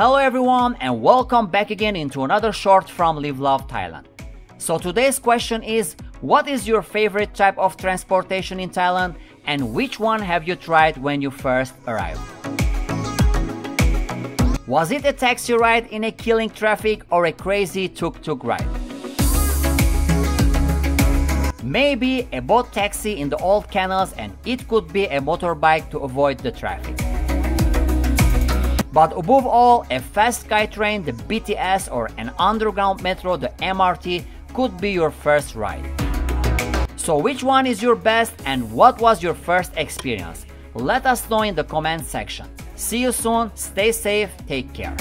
Hello everyone and welcome back again into another short from Live Love Thailand. So today's question is, what is your favorite type of transportation in Thailand and which one have you tried when you first arrived? Was it a taxi ride in a killing traffic or a crazy tuk-tuk ride? Maybe a boat taxi in the old canals, and it could be a motorbike to avoid the traffic. But above all, a fast SkyTrain, the BTS, or an underground metro, the MRT, could be your first ride. So which one is your best and what was your first experience? Let us know in the comment section. See you soon, stay safe, take care.